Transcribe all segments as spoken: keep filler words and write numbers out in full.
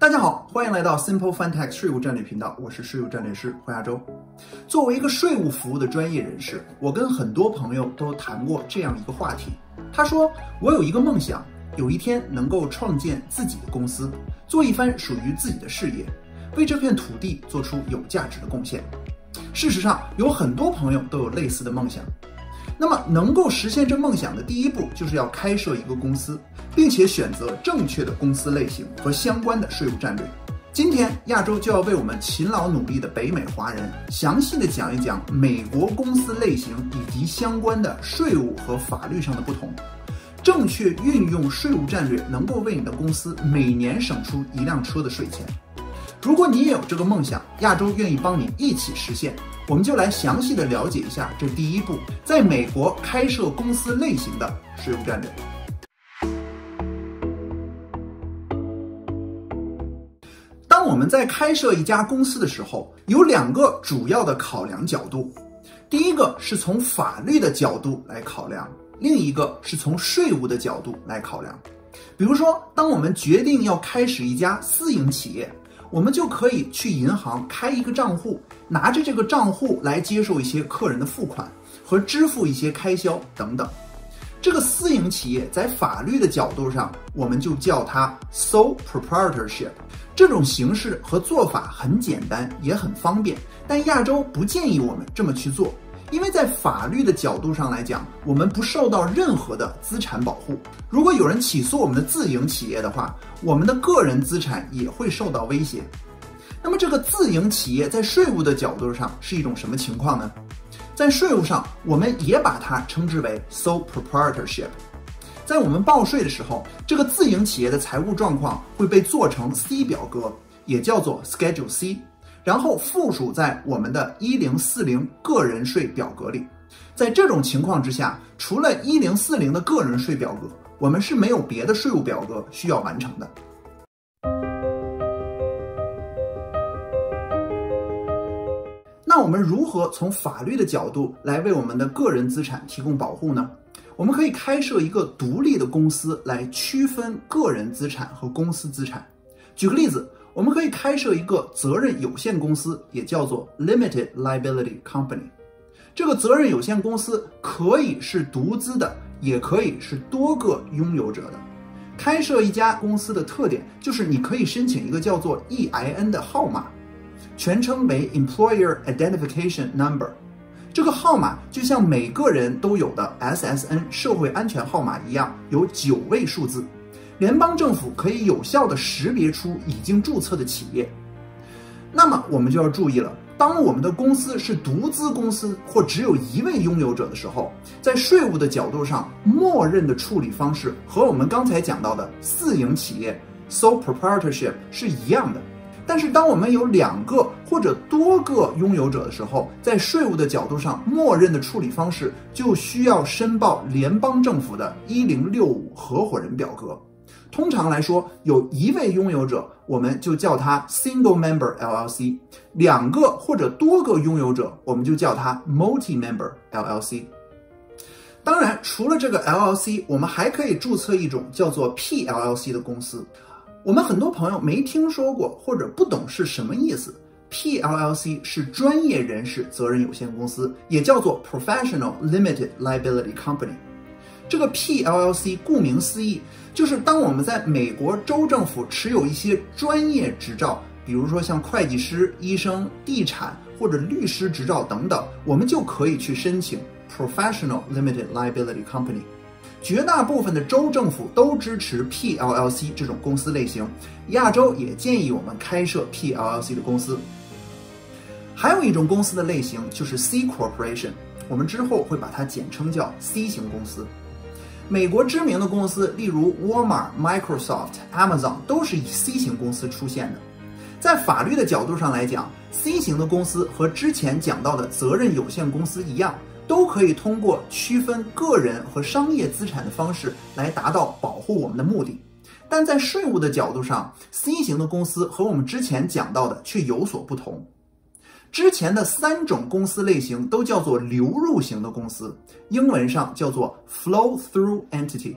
大家好，欢迎来到 SimpleFunTax 税务战略频道，我是税务战略师黄亚洲。作为一个税务服务的专业人士，我跟很多朋友都谈过这样一个话题。他说，我有一个梦想，有一天能够创建自己的公司，做一番属于自己的事业，为这片土地做出有价值的贡献。事实上，有很多朋友都有类似的梦想。那么，能够实现这梦想的第一步，就是要开设一个公司，并且选择正确的公司类型和相关的税务战略。今天，亚洲就要为我们勤劳努力的北美华人，详细的讲一讲美国公司类型以及相关的税务和法律上的不同。正确运用税务战略，能够为你的公司每年省出一辆车的税钱。如果你也有这个梦想，亚洲愿意帮你一起实现。我们就来详细的了解一下这第一步，在美国开设公司类型的税务战略。当我们在开设一家公司的时候，有两个主要的考量角度，第一个是从法律的角度来考量，另一个是从税务的角度来考量。比如说，当我们决定要开始一家私营企业，我们就可以去银行开一个账户，拿着这个账户来接受一些客人的付款和支付一些开销等等。这个私营企业在法律的角度上，我们就叫它 sole proprietorship。这种形式和做法很简单，也很方便，但亚洲不建议我们这么去做，因为在法律的角度上来讲，我们不受到任何的资产保护。如果有人起诉我们的自营企业的话，我们的个人资产也会受到威胁。那么这个自营企业在税务的角度上是一种什么情况呢？在税务上，我们也把它称之为 sole proprietorship。在我们报税的时候，这个自营企业的财务状况会被做成 C 表格，也叫做 Schedule C， 然后附属在我们的一零四零个人税表格里。在这种情况之下，除了一零四零的个人税表格，我们是没有别的税务表格需要完成的。那我们如何从法律的角度来为我们的个人资产提供保护呢？我们可以开设一个独立的公司来区分个人资产和公司资产。举个例子，我们可以开设一个责任有限公司，也叫做 limited liability company。这个责任有限公司可以是独资的，也可以是多个拥有者的。开设一家公司的特点就是你可以申请一个叫做 E I N 的号码，全称为 Employer Identification Number。 这个号码就像每个人都有的 S S N 社会安全号码一样，有九位数字。联邦政府可以有效地识别出已经注册的企业。那么我们就要注意了，当我们的公司是独资公司或只有一位拥有者的时候，在税务的角度上，默认的处理方式和我们刚才讲到的私营企业 sole proprietorship 是一样的。但是当我们有两个或者多个拥有者的时候，在税务的角度上，默认的处理方式就需要申报联邦政府的一零六五合伙人表格。通常来说，有一位拥有者，我们就叫他 single member L L C； 两个或者多个拥有者，我们就叫他 multi member L L C。当然，除了这个 L L C， 我们还可以注册一种叫做 P L L C 的公司。我们很多朋友没听说过或者不懂是什么意思。 P L L C 是专业人士责任有限公司，也叫做 Professional Limited Liability Company。 这个 P L L C 顾名思义，就是当我们在美国州政府持有一些专业执照，比如说像会计师、医生、地产或者律师执照等等，我们就可以去申请 Professional Limited Liability Company。 绝大部分的州政府都支持 P L L C 这种公司类型，亚洲也建议我们开设 P L L C 的公司。还有一种公司的类型就是 C corporation， 我们之后会把它简称叫 C 型公司。美国知名的公司，例如 Walmart、Microsoft、Amazon 都是以 C 型公司出现的。在法律的角度上来讲 ，C 型的公司和之前讲到的责任有限公司一样，都可以通过区分个人和商业资产的方式来达到保护我们的目的。但在税务的角度上 ，C 型的公司和我们之前讲到的却有所不同。之前的三种公司类型都叫做流入型的公司，英文上叫做 flow through entity。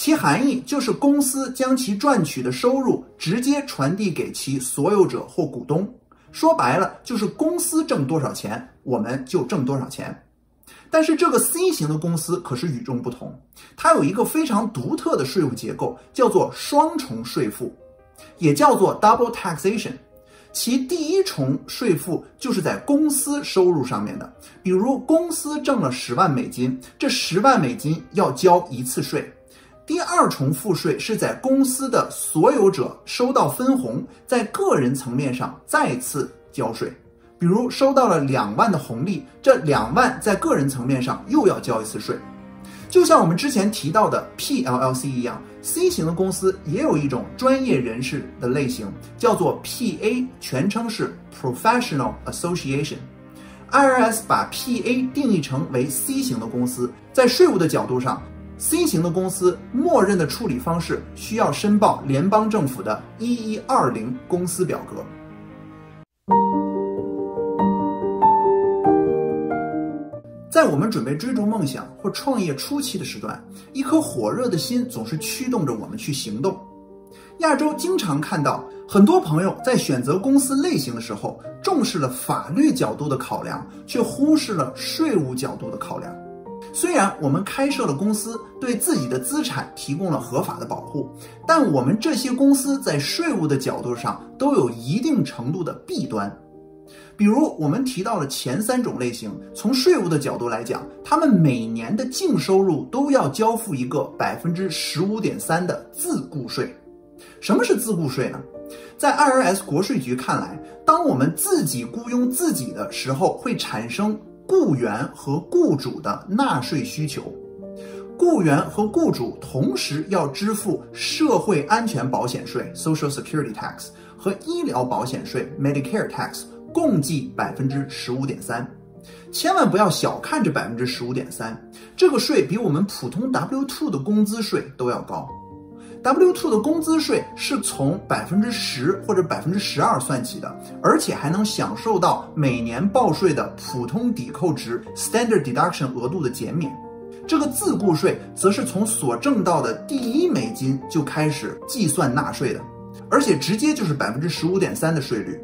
其含义就是公司将其赚取的收入直接传递给其所有者或股东。说白了，就是公司挣多少钱，我们就挣多少钱。但是这个 C 型的公司可是与众不同，它有一个非常独特的税务结构，叫做双重税负，也叫做 double taxation。 其第一重税负就是在公司收入上面的，比如公司挣了十万美金，这十万美金要交一次税。第二重赋税是在公司的所有者收到分红，在个人层面上再次交税，比如收到了两万的红利，这两万在个人层面上又要交一次税。就像我们之前提到的 P L L C 一样 ，C 型的公司也有一种专业人士的类型，叫做 P A， 全称是 Professional Association。I R S 把 P A 定义成为 C 型的公司，在税务的角度上 ，C 型的公司默认的处理方式需要申报联邦政府的一一二零公司表格。 在我们准备追逐梦想或创业初期的时段，一颗火热的心总是驱动着我们去行动。亚洲经常看到很多朋友在选择公司类型的时候，重视了法律角度的考量，却忽视了税务角度的考量。虽然我们开设了公司，对自己的资产提供了合法的保护，但我们这些公司在税务的角度上都有一定程度的弊端。 比如我们提到了前三种类型，从税务的角度来讲，他们每年的净收入都要交付一个 百分之十五点三 的自雇税。什么是自雇税呢？在 I R S 国税局看来，当我们自己雇佣自己的时候，会产生雇员和雇主的纳税需求。雇员和雇主同时要支付社会安全保险税 （Social Security Tax） 和医疗保险税 （Medicare Tax）。 共计 百分之十五点三， 千万不要小看这 百分之十五点三， 这个税比我们普通 W 二 的工资税都要高。W 二 的工资税是从 百分之十 或者 百分之十二 算起的，而且还能享受到每年报税的普通抵扣值 （standard deduction） 额度的减免。这个自雇税则是从所挣到的第一美金就开始计算纳税的，而且直接就是 百分之十五点三 的税率。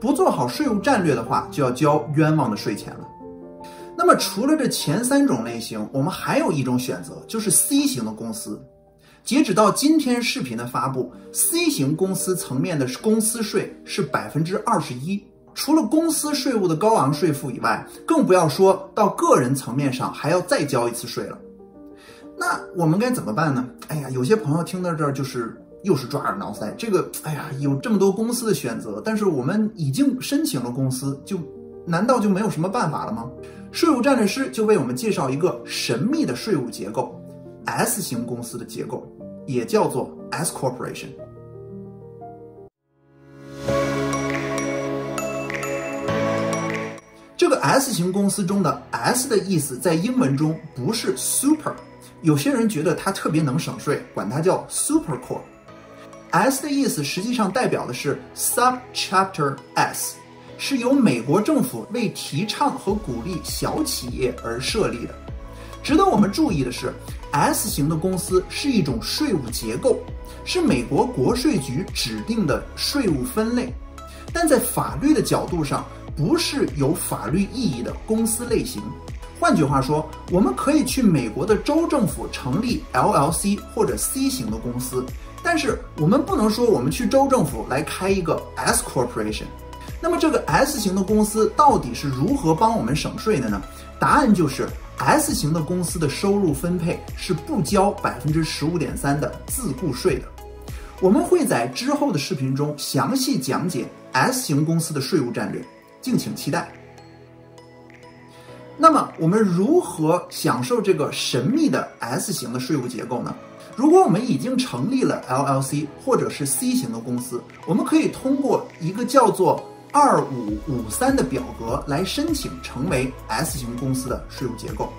不做好税务战略的话，就要交冤枉的税钱了。那么，除了这前三种类型，我们还有一种选择，就是 C 型的公司。截止到今天视频的发布 ，C 型公司层面的公司税是 百分之二十一。除了公司税务的高昂税负以外，更不要说到个人层面上还要再交一次税了。那我们该怎么办呢？哎呀，有些朋友听到这儿就是。 又是抓耳挠腮，这个哎呀，有这么多公司的选择，但是我们已经申请了公司，就难道就没有什么办法了吗？税务战略师就为我们介绍一个神秘的税务结构 ，S 型公司的结构，也叫做 S corporation。这个 S 型公司中的 S 的意思在英文中不是 super， 有些人觉得它特别能省税，管它叫 super corp。 S 的意思实际上代表的是 Subchapter S， 是由美国政府为提倡和鼓励小企业而设立的。值得我们注意的是 ，S 型的公司是一种税务结构，是美国国税局指定的税务分类，但在法律的角度上不是有法律意义的公司类型。换句话说，我们可以去美国的州政府成立 L L C 或者 C 型的公司。 但是我们不能说我们去州政府来开一个 S corporation， 那么这个 S 型的公司到底是如何帮我们省税的呢？答案就是 S 型的公司的收入分配是不交 百分之十五点三 的自雇税的。我们会在之后的视频中详细讲解 S 型公司的税务战略，敬请期待。那么我们如何享受这个神秘的 S 型的税务结构呢？ 如果我们已经成立了 L L C 或者是 C 型的公司，我们可以通过一个叫做二五五三的表格来申请成为 S 型公司的税务结构。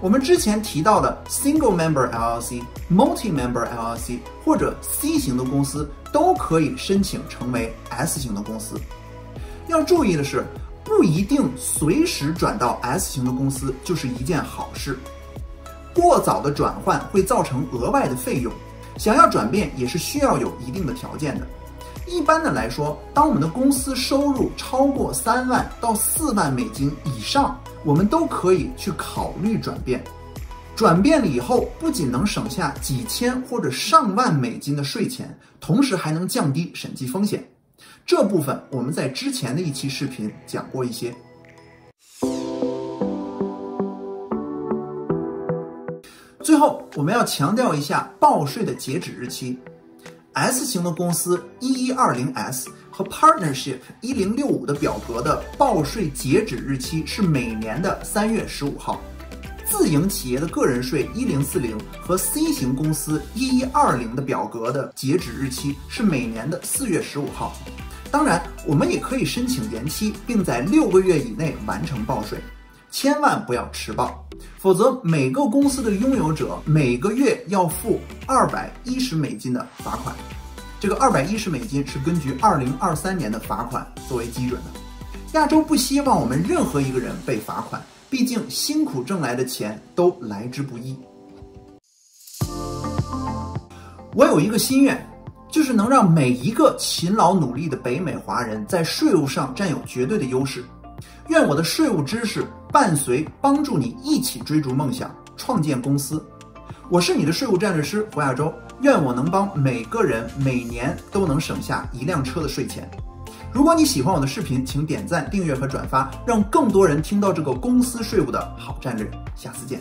我们之前提到的 Single Member L L C、Multi Member L L C 或者 C 型的公司都可以申请成为 S 型的公司。要注意的是，不一定随时转到 S 型的公司就是一件好事。过早的转换会造成额外的费用，想要转变也是需要有一定的条件的。一般的来说，当我们的公司收入超过三万到四万美金以上，我们都可以去考虑转变。转变了以后，不仅能省下几千或者上万美金的税钱，同时还能降低审计风险。这部分我们在之前的一期视频讲过一些。 最后，我们要强调一下报税的截止日期。S 型的公司 一一二零 S 和 Partnership 一零六五的表格的报税截止日期是每年的三月十五号。自营企业的个人税一零四零和 C 型公司一一二零的表格的截止日期是每年的四月十五号。当然，我们也可以申请延期，并在六个月以内完成报税。 千万不要迟报，否则每个公司的拥有者每个月要付二百一十美金的罚款。这个二百一十美金是根据二零二三年的罚款作为基准的。亚洲不希望我们任何一个人被罚款，毕竟辛苦挣来的钱都来之不易。我有一个心愿，就是能让每一个勤劳努力的北美华人在税务上占有绝对的优势。 愿我的税务知识伴随帮助你一起追逐梦想，创建公司。我是你的税务战略师胡亚洲，愿我能帮每个人每年都能省下一辆车的税钱。如果你喜欢我的视频，请点赞、订阅和转发，让更多人听到这个公司税务的好战略。下次见。